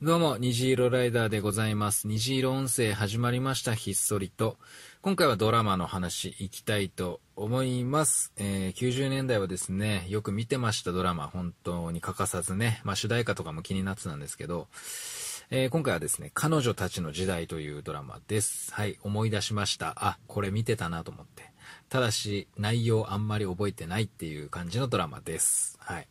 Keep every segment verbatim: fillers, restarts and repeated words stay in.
どうも、虹色ライダーでございます。虹色音声始まりました、ひっそりと。今回はドラマの話いきたいと思います。えー、きゅうじゅうねんだいはですね、よく見てましたドラマ、本当に欠かさずね、まあ主題歌とかも気になってたんですけど、えー、今回はですね、彼女たちの時代というドラマです。はい、思い出しました。あ、これ見てたなと思って。ただし、内容あんまり覚えてないっていう感じのドラマです。はい。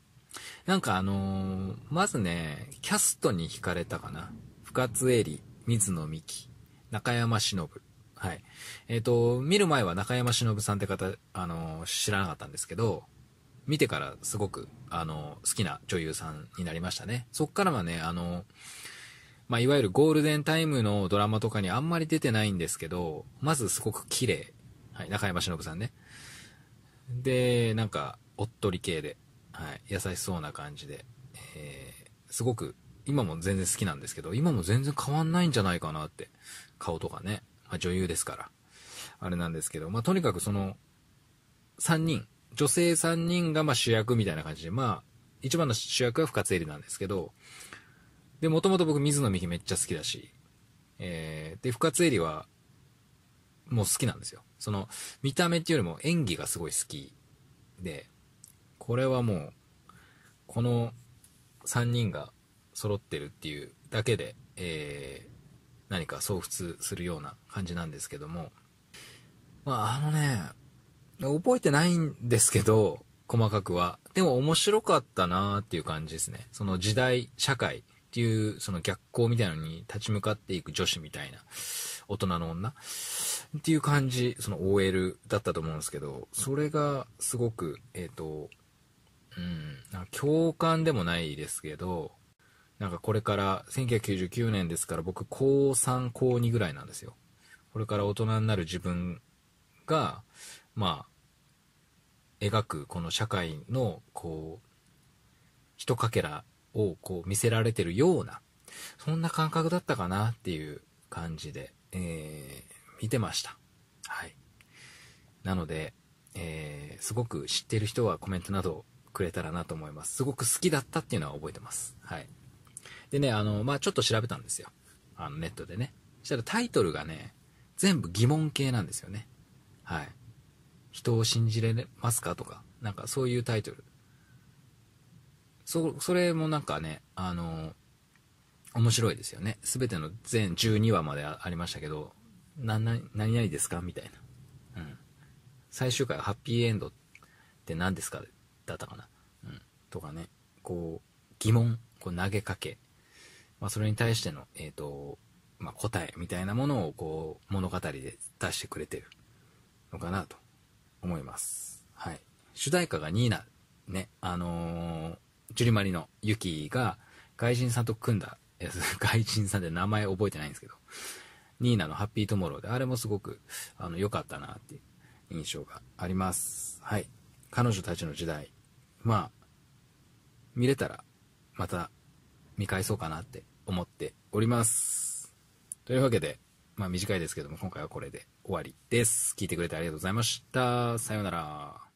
なんかあのー、まずね、キャストに惹かれたかな。深津絵里、水野美紀、中山忍。はい。えっと、見る前は中山忍さんって方、あのー、知らなかったんですけど、見てからすごく、あのー、好きな女優さんになりましたね。そっからはね、あのー、まあ、いわゆるゴールデンタイムのドラマとかにあんまり出てないんですけど、まずすごく綺麗。はい、中山忍さんね。で、なんか、おっとり系で。はい、優しそうな感じで、えー、すごく今も全然好きなんですけど、今も全然変わんないんじゃないかなって、顔とかね、まあ、女優ですからあれなんですけど、まあ、とにかくそのさんにん、女性さんにんがまあ主役みたいな感じで、まあ一番の主役は深津絵里なんですけど、でもともと僕水野美紀めっちゃ好きだし、えー、で深津絵里はもう好きなんですよ。その見た目っていうよりも演技がすごい好きで、これはもうこのさんにんが揃ってるっていうだけで、えー、何か喪失するような感じなんですけども、まああのね、覚えてないんですけど細かくは、でも面白かったなーっていう感じですね。その時代、社会っていうその逆行みたいなのに立ち向かっていく女子みたいな、大人の女っていう感じ、その オーエル だったと思うんですけど、それがすごくえっとうん、なんか共感でもないですけど、なんかこれからせんきゅうひゃくきゅうじゅうきゅうねんですから、僕こうさんこうにぐらいなんですよ。これから大人になる自分がまあ描くこの社会のこう一かけらをこう見せられてるような、そんな感覚だったかなっていう感じで、えー、見てました。はい。なので、えー、すごく知ってる人はコメントなどくれたらなと思います。すごく好きだったっていうのは覚えてます。はい。でね、あのまあちょっと調べたんですよ、あのネットでね。そしたらタイトルがね、全部疑問系なんですよね。はい。人を信じれますかとか、なんかそういうタイトル。 そ, それもなんかね、あの面白いですよね。全ての全じゅうにわまでありましたけど、なな何々ですかみたいな、うん、最終回はハッピーエンドって何ですかだったかな、うん、とかね、こう疑問、こう投げかけ、まあ、それに対しての、えーとまあ、答えみたいなものをこう物語で出してくれてるのかなと思います。はい、主題歌がニーナ、ね、あのー、ジュリマリのユキが外人さんと組んだ、外人さんで名前覚えてないんですけど、ニーナのハッピートゥモローで、あれもすごくあの良かったなっていう印象があります。はい、彼女たちの時代。まあ、見れたらまた見返そうかなって思っております。というわけで、まあ短いですけども、今回はこれで終わりです。聞いてくれてありがとうございました。さようなら。